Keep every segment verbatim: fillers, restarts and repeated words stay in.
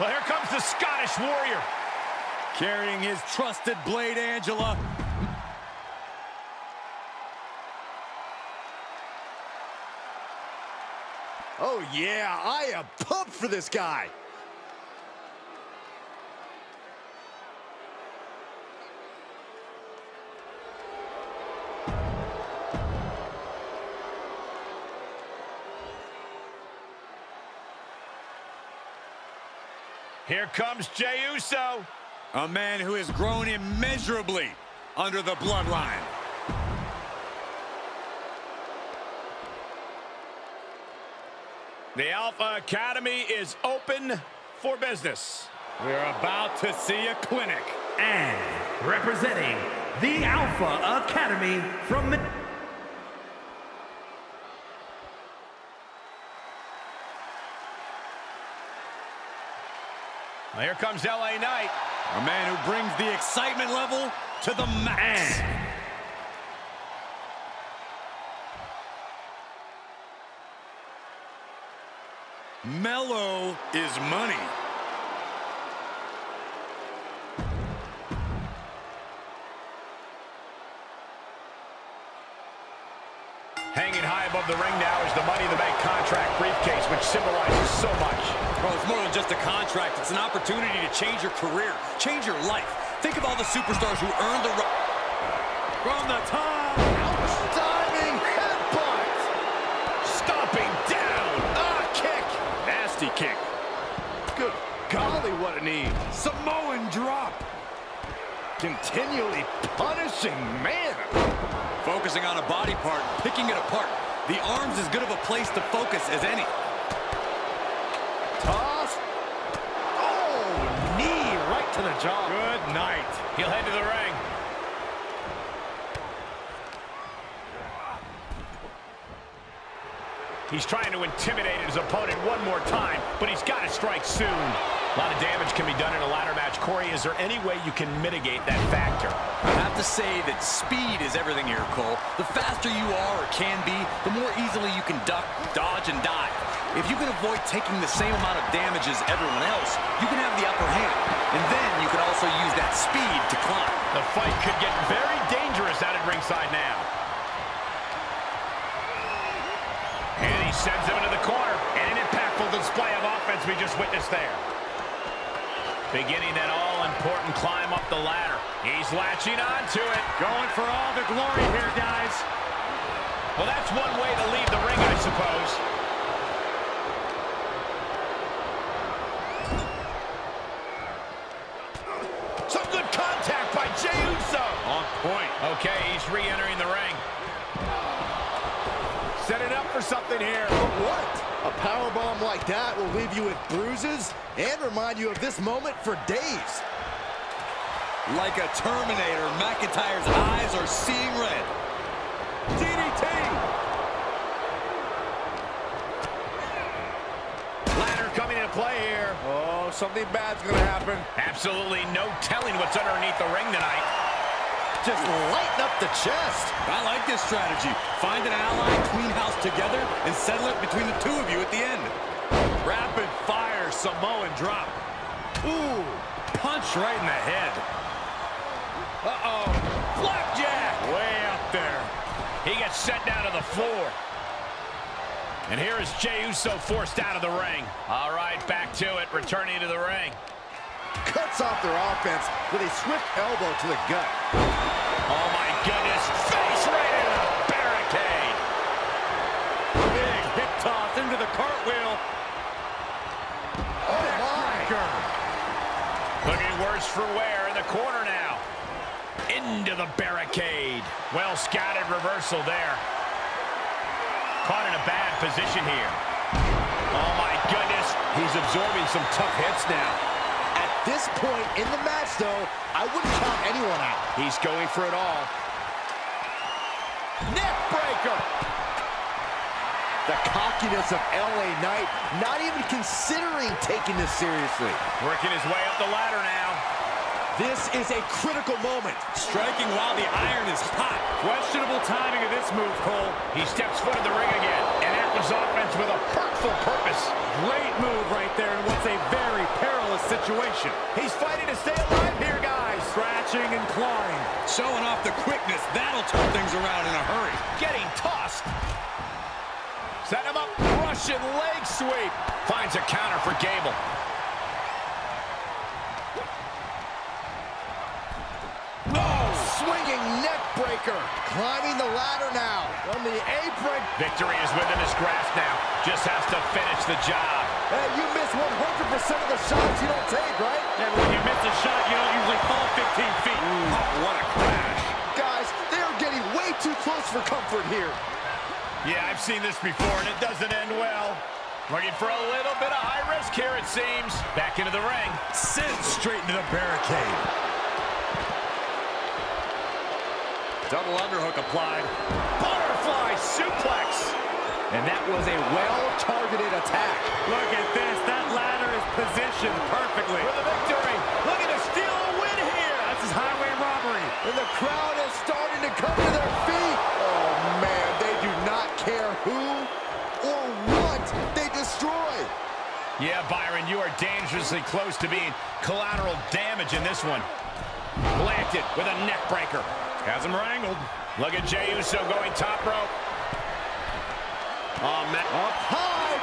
Well, here comes the Scottish Warrior, carrying his trusted blade, Angela. Oh, yeah, I am pumped for this guy. Here comes Jey Uso, a man who has grown immeasurably under the bloodline. The Alpha Academy is open for business. We're about to see a clinic. And representing the Alpha Academy from the... Well, here comes L A Knight, a man who brings the excitement level to the max. And Mello is money. Hanging high above the ring now is the Money in the Bank contract briefcase, which symbolizes so much. Well, it's more than just a contract. It's an opportunity to change your career, change your life. Think of all the superstars who earned the right. From the top. Diving headbutt. Stomping down. Ah, kick. Nasty kick. Good golly, what a knee. Samoan drop. Continually punishing man. Focusing on a body part, picking it apart. The arm's as good of a place to focus as any. Toss. Oh, knee right to the jaw. Good night. He'll head to the ring. He's trying to intimidate his opponent one more time, but he's got to strike soon. A lot of damage can be done in a ladder match. Corey, is there any way you can mitigate that factor? I have to say that speed is everything here, Cole. The faster you are or can be, the more easily you can duck, dodge, and dive. If you can avoid taking the same amount of damage as everyone else, you can have the upper hand. And then you can also use that speed to climb. The fight could get very dangerous out at ringside now. And he sends him into the corner. And an impactful display of offense we just witnessed there. Beginning that all-important climb up the ladder. He's latching on to it. Going for all the glory here, guys. Well, that's one way to leave the ring, I suppose. Some good contact by Jey Uso. On point. Okay, he's re-entering the ring. Set it up for something here. But what? A powerbomb like that will leave you with bruises and remind you of this moment for days. Like a Terminator, McIntyre's eyes are seeing red. D D T! Ladder coming into play here. Oh, something bad's gonna happen. Absolutely no telling what's underneath the ring tonight. Just lighten up the chest. I like this strategy. Find an ally, clean house together, and settle it between the two of you at the end. Rapid fire Samoan drop. Ooh, punch right in the head. Uh-oh. Flapjack! Way up there. He gets sent down to the floor. And here is Jey Uso forced out of the ring. All right, back to it, returning to the ring. Cuts off their offense with a swift elbow to the gut. Oh, my goodness. Face right into the barricade. Big hip toss into the cartwheel. Oh, my. Looking worse for wear in the corner now. Into the barricade. Well scouted reversal there. Caught in a bad position here. Oh, my goodness. He's absorbing some tough hits now. At this point in the match, though, I wouldn't count anyone out. He's going for it all. Neck breaker. The cockiness of L A Knight, not even considering taking this seriously. Working his way up the ladder now. This is a critical moment. Striking while the iron is hot. Questionable timing of this move, Cole. He steps foot in the ring again. And that was offense with a hurtful purpose. Great move right there in what's a very perilous situation. He's fighting to stay alive here, guys. Scratching and clawing. Showing off the quickness. That'll turn things around in a hurry. Getting tossed. Set him up, Russian leg sweep. Finds a counter for Gable. Oh, swinging neck breaker. Climbing the ladder now. On the apron. Victory is within his grasp now. Just has to finish the job. Hey, you miss one hundred percent of the shots you don't take, right? Yeah, when you miss a shot, you don't usually fall fifteen feet. Ooh, what a crash. Guys, they are getting way too close for comfort here. Yeah, I've seen this before, and it doesn't end well. Looking for a little bit of high risk here, it seems. Back into the ring. Sent straight into the barricade. Double underhook applied. Butterfly suplex. And that was a well-targeted attack. Look at this. That ladder is positioned perfectly. For the victory. Looking to steal a win here. That's his highway robbery. And the crowd is starting to come to their feet. Oh, man. Care who or what they destroy. Yeah, Byron, you are dangerously close to being collateral damage in this one. Planted with a neck breaker. Has him wrangled. Look at Jey Uso going top rope. Oh, man. Up high.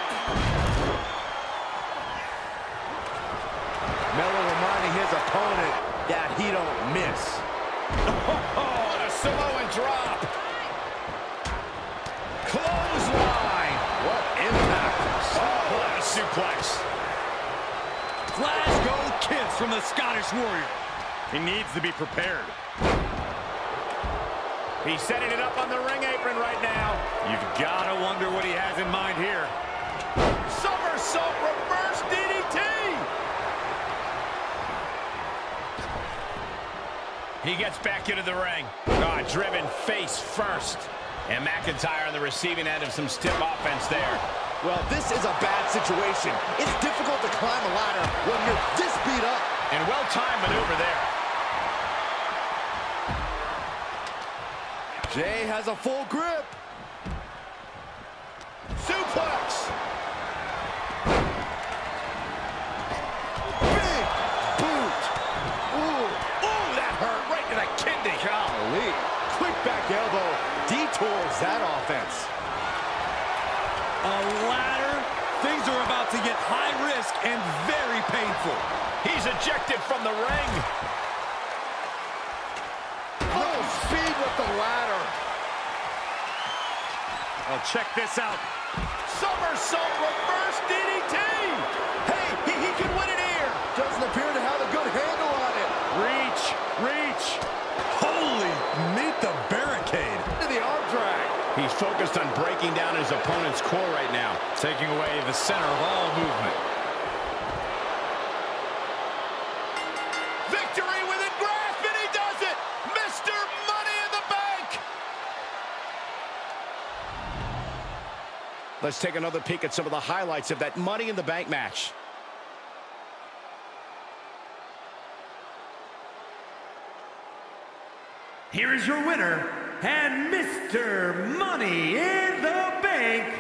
Melo reminding his opponent that he don't miss. Oh, what a Samoan drop. Clothesline. What impact. Oh, what a suplex. Glasgow kiss from the Scottish Warrior. He needs to be prepared. He's setting it up on the ring apron right now. You've got to wonder what he has in mind here. Somersault reverse D D T. He gets back into the ring. Ah, oh, driven face first. And McIntyre on the receiving end of some stiff offense there. Well, this is a bad situation. It's difficult to climb a ladder when you're this beat up. And well-timed maneuver there. Jey has a full grip. Suplex. Big boot. Ooh, ooh, that hurt right to the kidney. Golly. Quick back elbow. Detours that offense. A ladder. Things are about to get high risk and very painful. He's ejected from the ring. No oh. Speed with the ladder. Oh, check this out. Somersault reverse D D T. Hey, he, he can win it here. Doesn't appear to have a good handle on it. Reach, reach. Holy, meet the barricade. He's focused on breaking down his opponent's core right now, taking away the center of all movement. Victory within grasp, and he does it! Mister Money in the Bank! Let's take another peek at some of the highlights of that Money in the Bank match. Here is your winner, and Mister Money in the Bank,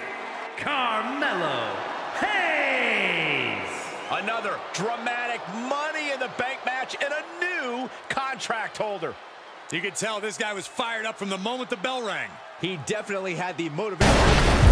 Carmelo Hayes. Another dramatic Money in the Bank match and a new contract holder. You could tell this guy was fired up from the moment the bell rang. He definitely had the motivation.